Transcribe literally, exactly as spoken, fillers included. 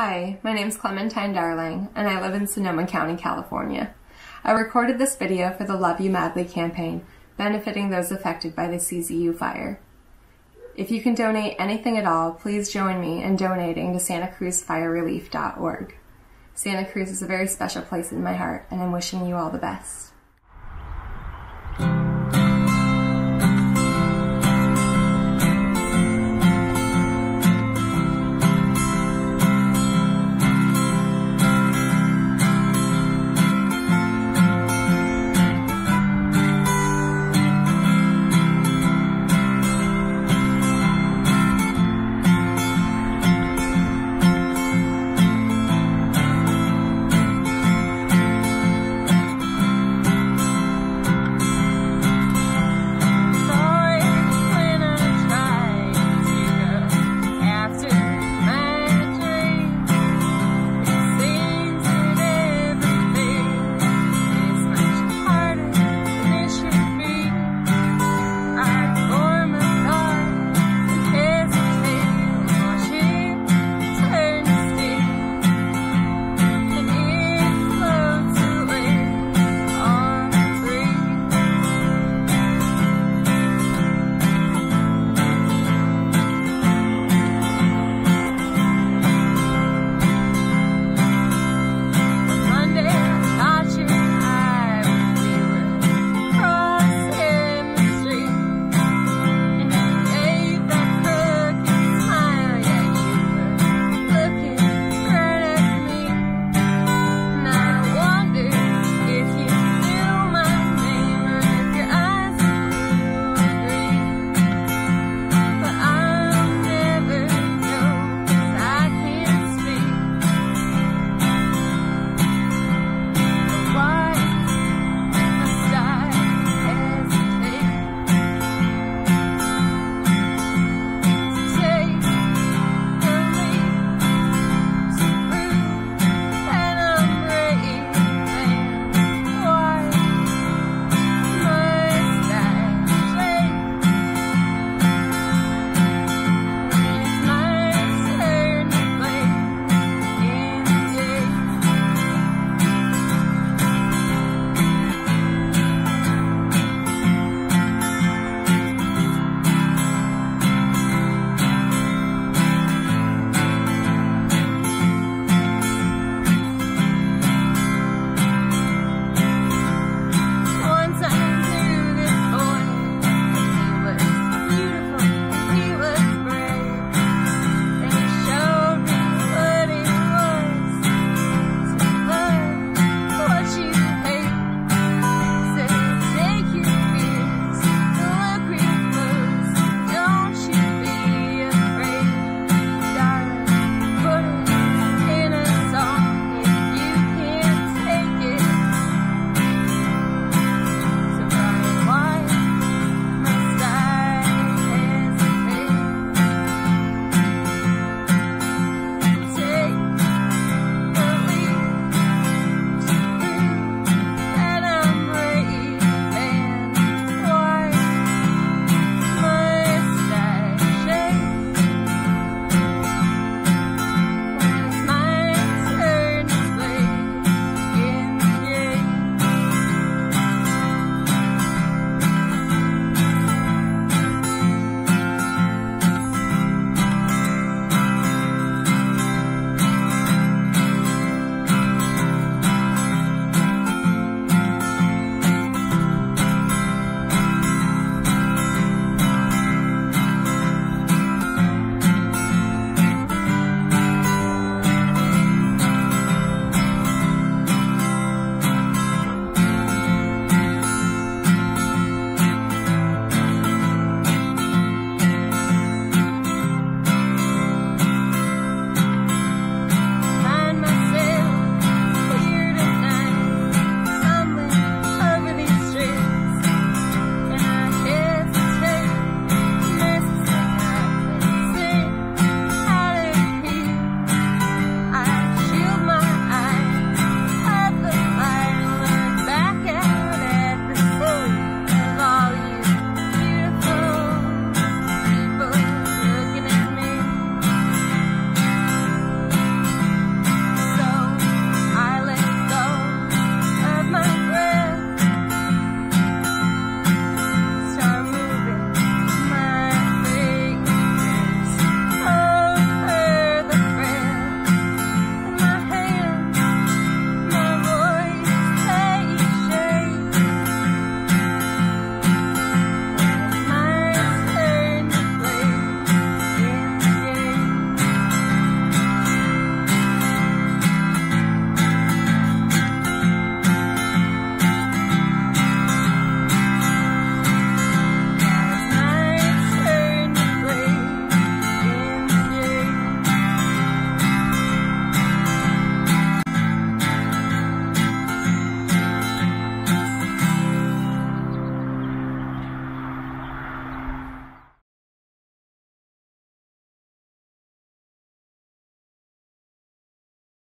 Hi, my name is Clementine Darling, and I live in Sonoma County, California. I recorded this video for the Love You Madly campaign, benefiting those affected by the C Z U fire. If you can donate anything at all, please join me in donating to santa cruz fire relief dot org. Santa Cruz is a very special place in my heart, and I'm wishing you all the best.